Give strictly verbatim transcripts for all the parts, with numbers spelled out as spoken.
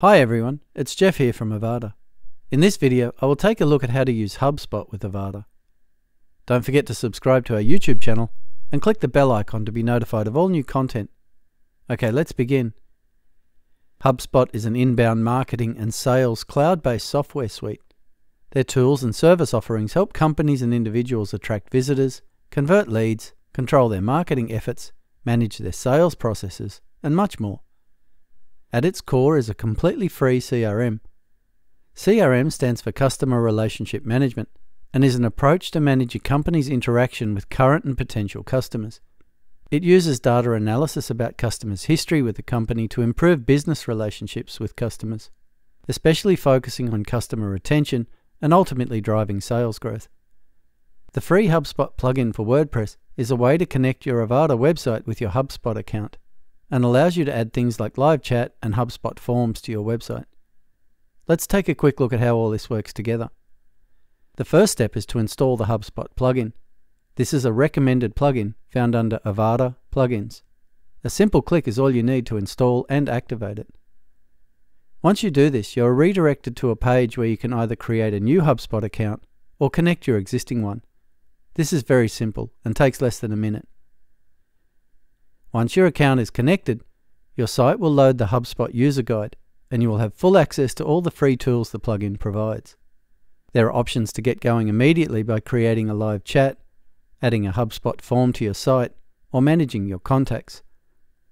Hi everyone, it's Jeff here from Avada. In this video, I will take a look at how to use HubSpot with Avada. Don't forget to subscribe to our YouTube channel and click the bell icon to be notified of all new content. Okay, let's begin. HubSpot is an inbound marketing and sales cloud-based software suite. Their tools and service offerings help companies and individuals attract visitors, convert leads, control their marketing efforts, manage their sales processes, and much more. At its core is a completely free C R M. C R M stands for Customer Relationship Management and is an approach to manage a company's interaction with current and potential customers. It uses data analysis about customers' history with the company to improve business relationships with customers, especially focusing on customer retention and ultimately driving sales growth. The free HubSpot plugin for WordPress is a way to connect your Avada website with your HubSpot account, and allows you to add things like live chat and HubSpot forms to your website. Let's take a quick look at how all this works together. The first step is to install the HubSpot plugin. This is a recommended plugin found under Avada Plugins. A simple click is all you need to install and activate it. Once you do this, you're redirected to a page where you can either create a new HubSpot account or connect your existing one. This is very simple and takes less than a minute. Once your account is connected, your site will load the HubSpot user guide and you will have full access to all the free tools the plugin provides. There are options to get going immediately by creating a live chat, adding a HubSpot form to your site, or managing your contacts.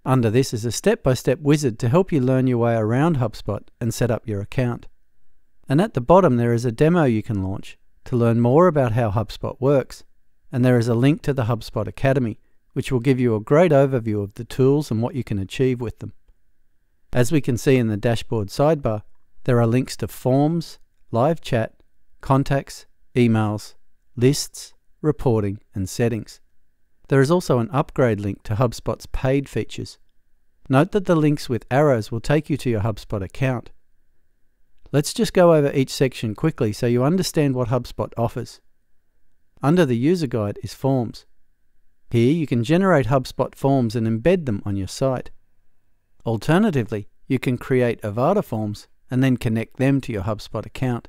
Under this is a step-by-step wizard to help you learn your way around HubSpot and set up your account. And at the bottom there is a demo you can launch to learn more about how HubSpot works, and there is a link to the HubSpot Academy, which will give you a great overview of the tools and what you can achieve with them. As we can see in the dashboard sidebar, there are links to forms, live chat, contacts, emails, lists, reporting, and settings. There is also an upgrade link to HubSpot's paid features. Note that the links with arrows will take you to your HubSpot account. Let's just go over each section quickly so you understand what HubSpot offers. Under the user guide is Forms. Here you can generate HubSpot forms and embed them on your site. Alternatively, you can create Avada forms and then connect them to your HubSpot account.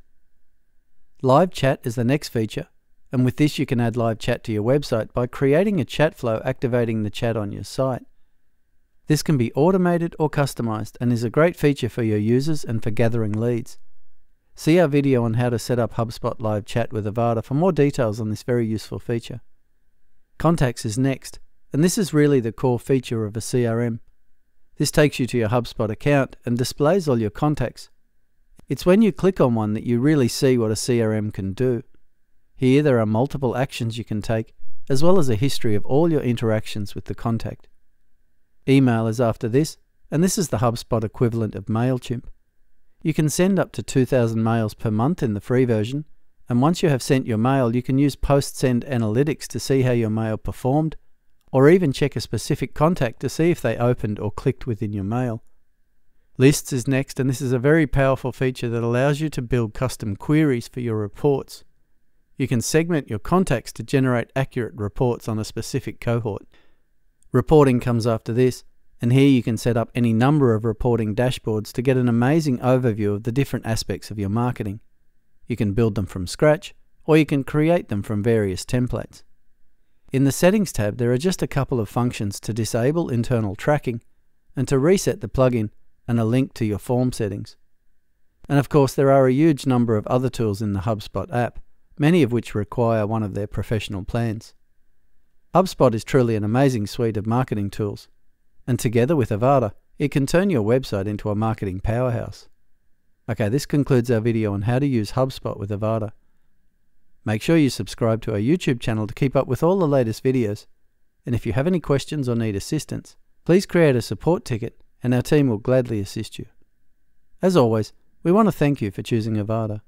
Live chat is the next feature, and with this you can add live chat to your website by creating a chat flow activating the chat on your site. This can be automated or customized and is a great feature for your users and for gathering leads. See our video on how to set up HubSpot live chat with Avada for more details on this very useful feature. Contacts is next, and this is really the core feature of a C R M. This takes you to your HubSpot account and displays all your contacts. It's when you click on one that you really see what a C R M can do. Here there are multiple actions you can take, as well as a history of all your interactions with the contact. Email is after this, and this is the HubSpot equivalent of MailChimp. You can send up to two thousand mails per month in the free version, and once you have sent your mail, you can use post-send analytics to see how your mail performed, or even check a specific contact to see if they opened or clicked within your mail. Lists is next, and this is a very powerful feature that allows you to build custom queries for your reports. You can segment your contacts to generate accurate reports on a specific cohort. Reporting comes after this, and here you can set up any number of reporting dashboards to get an amazing overview of the different aspects of your marketing. You can build them from scratch, or you can create them from various templates. In the Settings tab, there are just a couple of functions to disable internal tracking and to reset the plugin, and a link to your form settings. And of course, there are a huge number of other tools in the HubSpot app, many of which require one of their professional plans. HubSpot is truly an amazing suite of marketing tools, and together with Avada, it can turn your website into a marketing powerhouse. Okay, this concludes our video on how to use HubSpot with Avada. Make sure you subscribe to our YouTube channel to keep up with all the latest videos. And if you have any questions or need assistance, please create a support ticket and our team will gladly assist you. As always, we want to thank you for choosing Avada.